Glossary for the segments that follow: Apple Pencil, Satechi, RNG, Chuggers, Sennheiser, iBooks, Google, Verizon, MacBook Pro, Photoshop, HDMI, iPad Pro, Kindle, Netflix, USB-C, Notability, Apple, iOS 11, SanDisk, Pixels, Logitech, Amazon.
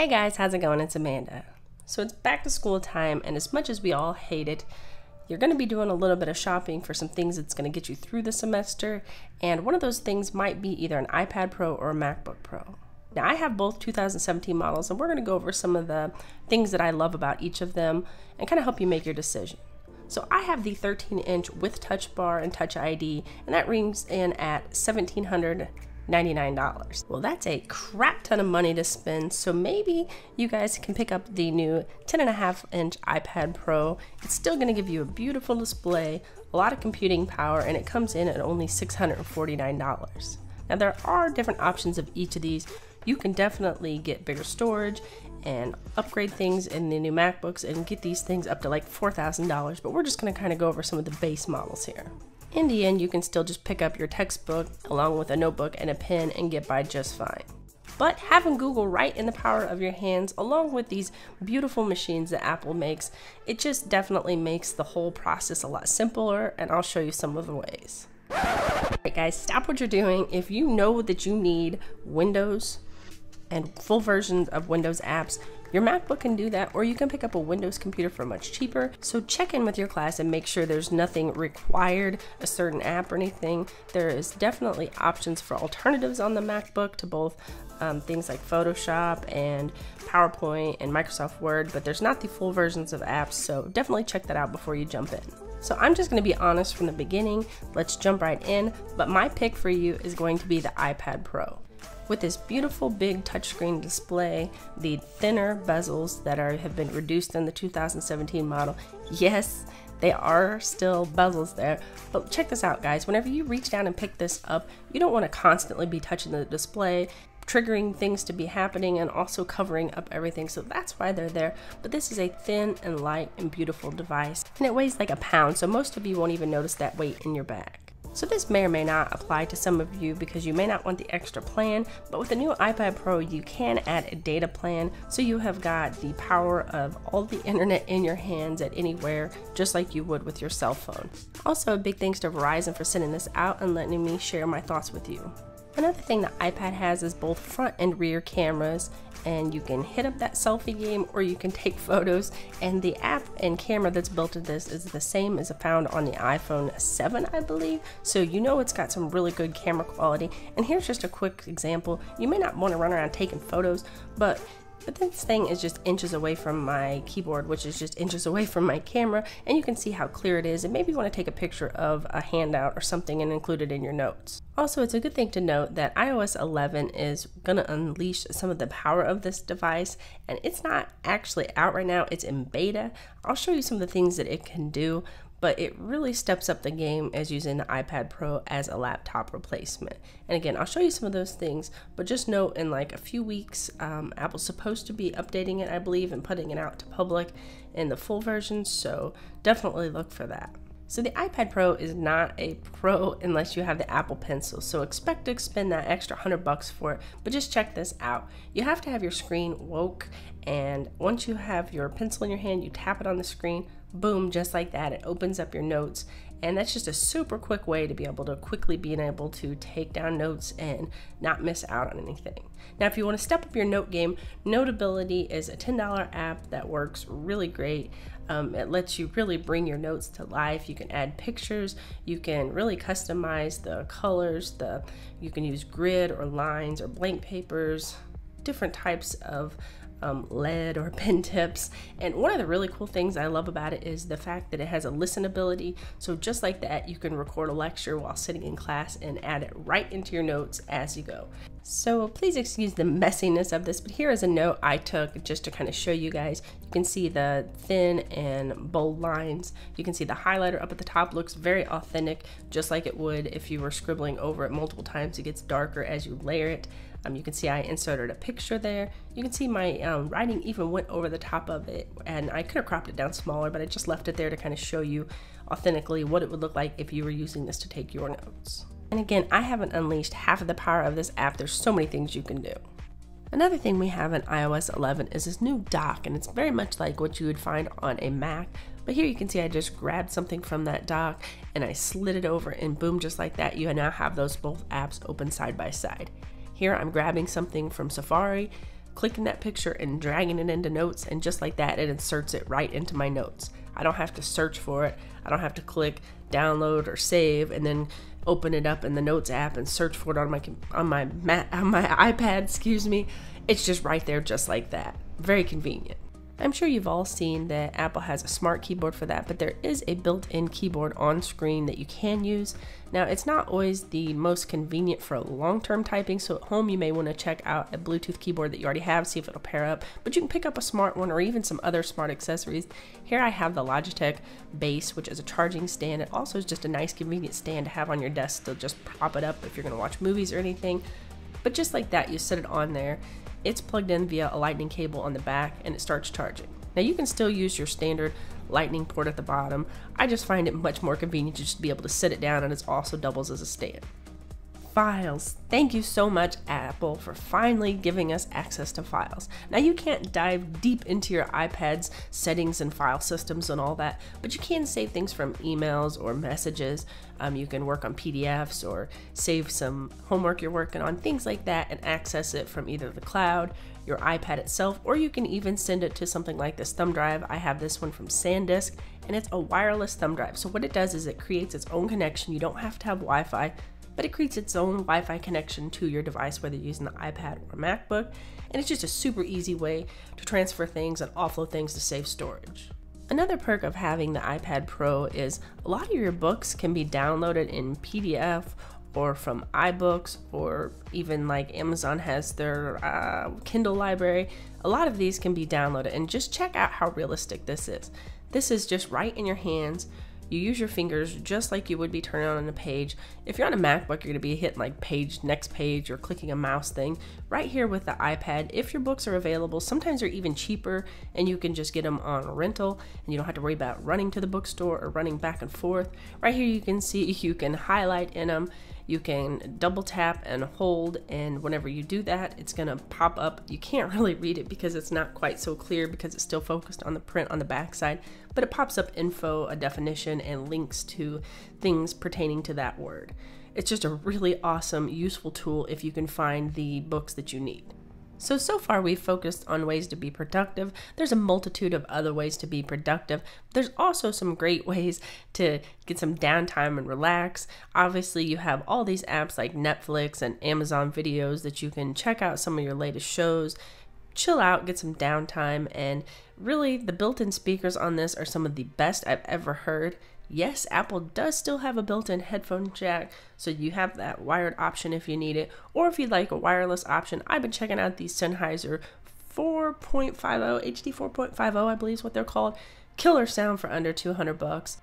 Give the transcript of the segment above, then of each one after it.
Hey guys, how's it going? It's Amanda. So it's back to school time, and as much as we all hate it, you're going to be doing a little bit of shopping for some things that's going to get you through the semester, and one of those things might be either an iPad Pro or a MacBook Pro. Now I have both 2017 models, and we're going to go over some of the things that I love about each of them and kind of help you make your decision. So I have the 13-inch with touch bar and touch ID, and that rings in at $1,799. Well, that's a crap ton of money to spend, so maybe you guys can pick up the new 10.5-inch iPad Pro. It's still going to give you a beautiful display, a lot of computing power, and it comes in at only $649. Now, there are different options of each of these. You can definitely get bigger storage and upgrade things in the new MacBooks and get these things up to like $4,000, but we're just going to kind of go over some of the base models here. In the end, you can still just pick up your textbook along with a notebook and a pen and get by just fine. But having Google right in the power of your hands along with these beautiful machines that Apple makes, it just definitely makes the whole process a lot simpler, and I'll show you some of the ways. Alright guys, stop what you're doing. If you know that you need Windows and full versions of Windows apps, your MacBook can do that, or you can pick up a Windows computer for much cheaper. So check in with your class and make sure there's nothing required, a certain app or anything. There is definitely options for alternatives on the MacBook to both things like Photoshop and PowerPoint and Microsoft Word, but there's not the full versions of apps, so definitely check that out before you jump in. So I'm just going to be honest from the beginning. Let's jump right in, but my pick for you is going to be the iPad Pro. With this beautiful big touchscreen display, the thinner bezels that have been reduced in the 2017 model. Yes, they are still bezels there, but check this out guys, whenever you reach down and pick this up, you don't want to constantly be touching the display, triggering things to be happening and also covering up everything, so that's why they're there. But this is a thin and light and beautiful device, and it weighs like a pound, so most of you won't even notice that weight in your bag. So this may or may not apply to some of you because you may not want the extra plan, but with the new iPad Pro you can add a data plan, so you have got the power of all the internet in your hands at anywhere, just like you would with your cell phone. Also, big thanks to Verizon for sending this out and letting me share my thoughts with you. Another thing the iPad has is both front and rear cameras, and you can hit up that selfie game or you can take photos, and the app and camera that's built into this is the same as found on the iPhone 7, I believe, so you know it's got some really good camera quality. And here's just a quick example. You may not want to run around taking photos, but this thing is just inches away from my keyboard, which is just inches away from my camera, and you can see how clear it is, and maybe you want to take a picture of a handout or something and include it in your notes. Also, it's a good thing to note that iOS 11 is going to unleash some of the power of this device, and it's not actually out right now, it's in beta. I'll show you some of the things that it can do, but it really steps up the game as using the iPad Pro as a laptop replacement. And again, I'll show you some of those things, but just know in like a few weeks, Apple's supposed to be updating it, I believe, and putting it out to public in the full version, so definitely look for that. So the iPad Pro is not a Pro unless you have the Apple Pencil, so expect to spend that extra $100 for it, but just check this out. You have to have your screen woke, and once you have your pencil in your hand, you tap it on the screen, boom, just like that, it opens up your notes, and that's just a super quick way to be able to quickly take down notes and not miss out on anything. Now, if you want to step up your note game, Notability is a $10 app that works really great. It lets you really bring your notes to life. You can add pictures, you can really customize the colors, you can use grid or lines or blank papers, different types of lead or pen tips. And one of the really cool things I love about it is the fact that it has a listenability, so just like that you can record a lecture while sitting in class and add it right into your notes as you go. So please excuse the messiness of this, but here is a note I took just to kind of show you guys. You can see the thin and bold lines, you can see the highlighter up at the top looks very authentic, just like it would if you were scribbling over it multiple times. It gets darker as you layer it. You can see I inserted a picture there. You can see my writing even went over the top of it, and I could have cropped it down smaller, but I just left it there to kind of show you authentically what it would look like if you were using this to take your notes. And again, I haven't unleashed half of the power of this app. There's so many things you can do. Another thing we have in iOS 11 is this new dock, and it's very much like what you would find on a Mac, but here you can see I just grabbed something from that dock and I slid it over, and boom, just like that, you now have those both apps open side by side. Here I'm grabbing something from Safari, clicking that picture and dragging it into Notes, and just like that, it inserts it right into my Notes. I don't have to search for it. I don't have to click download or save and then open it up in the Notes app and search for it on my iPad, excuse me. It's just right there, just like that. Very convenient. I'm sure you've all seen that Apple has a smart keyboard for that, but there is a built-in keyboard on screen that you can use. Now, it's not always the most convenient for long-term typing, so at home you may want to check out a Bluetooth keyboard that you already have, see if it'll pair up, but you can pick up a smart one or even some other smart accessories. Here I have the Logitech Base, which is a charging stand. It also is just a nice convenient stand to have on your desk, so just prop it up if you're going to watch movies or anything. But just like that, you set it on there. It's plugged in via a lightning cable on the back and it starts charging. Now you can still use your standard lightning port at the bottom. I just find it much more convenient to just be able to sit it down, and it also doubles as a stand. Files. Thank you so much, Apple, for finally giving us access to files. Now you can't dive deep into your iPad's settings and file systems and all that, but you can save things from emails or messages. You can work on PDFs or save some homework you're working on, things like that, and access it from either the cloud, your iPad itself, or you can even send it to something like this thumb drive. I have this one from SanDisk, and it's a wireless thumb drive. So what it does is it creates its own connection. You don't have to have Wi-Fi, but it creates its own Wi-Fi connection to your device, whether you're using the iPad or MacBook, and it's just a super easy way to transfer things and offload things to save storage. Another perk of having the iPad Pro is a lot of your books can be downloaded in PDF or from iBooks, or even like Amazon has their Kindle library. A lot of these can be downloaded, and just check out how realistic this is. This is just right in your hands. You use your fingers just like you would be turning on a page. If you're on a MacBook, you're gonna be hitting like page, next page, or clicking a mouse thing. Right here with the iPad, if your books are available, sometimes they're even cheaper and you can just get them on rental and you don't have to worry about running to the bookstore or running back and forth. Right here you can see you can highlight in them. You can double tap and hold, and whenever you do that, it's gonna pop up. You can't really read it because it's not quite so clear because it's still focused on the print on the backside, but it pops up info, a definition, and links to things pertaining to that word. It's just a really awesome, useful tool if you can find the books that you need. So far we've focused on ways to be productive. There's a multitude of other ways to be productive. There's also some great ways to get some downtime and relax. Obviously you have all these apps like Netflix and Amazon videos that you can check out some of your latest shows, chill out, get some downtime, and really the built-in speakers on this are some of the best I've ever heard. Yes, Apple does still have a built-in headphone jack, so you have that wired option if you need it, or if you'd like a wireless option. I've been checking out these Sennheiser 4.50, HD 4.50, I believe is what they're called. Killer sound for under $200.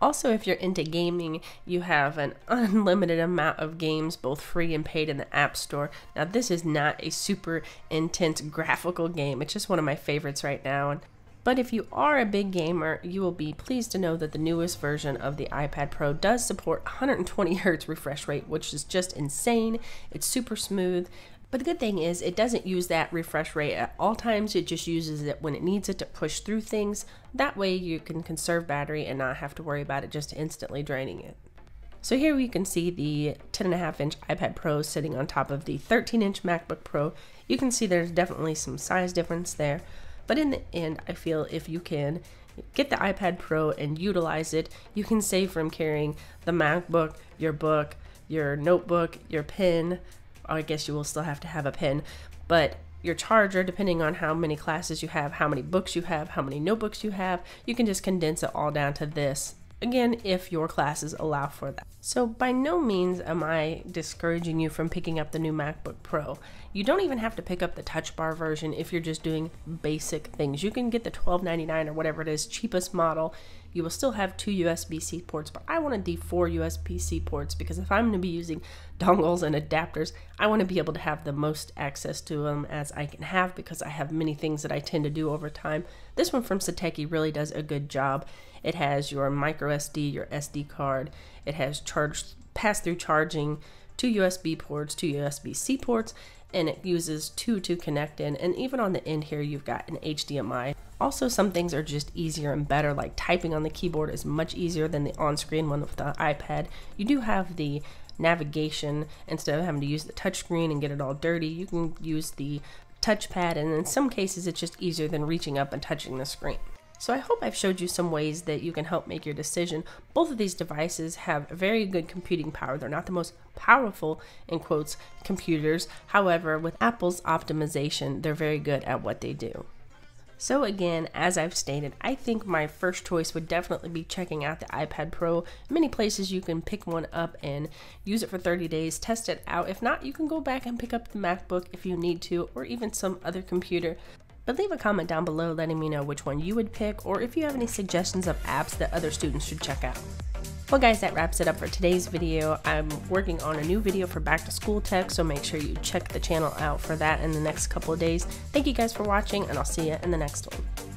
Also, if you're into gaming, you have an unlimited amount of games, both free and paid, in the App Store. Now, this is not a super intense graphical game. It's just one of my favorites right now. But if you are a big gamer, you will be pleased to know that the newest version of the iPad Pro does support 120Hz refresh rate, which is just insane. It's super smooth. But the good thing is it doesn't use that refresh rate at all times. It just uses it when it needs it to push through things. That way you can conserve battery and not have to worry about it just instantly draining it. So here we can see the 10.5-inch iPad Pro sitting on top of the 13-inch MacBook Pro. You can see there's definitely some size difference there. But in the end, I feel if you can get the iPad Pro and utilize it, you can save from carrying the MacBook, your book, your notebook, your pen. I guess you will still have to have a pen, but your charger, depending on how many classes you have, how many books you have, how many notebooks you have, you can just condense it all down to this. Again, if your classes allow for that. So by no means am I discouraging you from picking up the new MacBook Pro. You don't even have to pick up the Touch Bar version if you're just doing basic things. You can get the $12.99 or whatever it is, cheapest model. You will still have 2 USB-C ports, but I wanted the 4 USB-C ports because if I'm gonna be using dongles and adapters, I wanna be able to have the most access to them as I can have because I have many things that I tend to do over time. This one from Satechi really does a good job. It has your microSD, your SD card, it has pass-through charging, 2 USB ports, 2 USB-C ports, and it uses 2 to connect in, and even on the end here you've got an HDMI. Also, some things are just easier and better, like typing on the keyboard is much easier than the on-screen one with the iPad. You do have the navigation instead of having to use the touchscreen and get it all dirty. You can use the touchpad, and in some cases it's just easier than reaching up and touching the screen. So I hope I've showed you some ways that you can help make your decision. Both of these devices have very good computing power. They're not the most powerful, in quotes, computers. However, with Apple's optimization, they're very good at what they do. So again, as I've stated, I think my first choice would definitely be checking out the iPad Pro. Many places you can pick one up and use it for 30 days, test it out. If not, you can go back and pick up the MacBook if you need to, or even some other computer. But leave a comment down below letting me know which one you would pick, or if you have any suggestions of apps that other students should check out. Well guys, that wraps it up for today's video. I'm working on a new video for back to school tech, so make sure you check the channel out for that in the next couple of days. Thank you guys for watching, and I'll see you in the next one.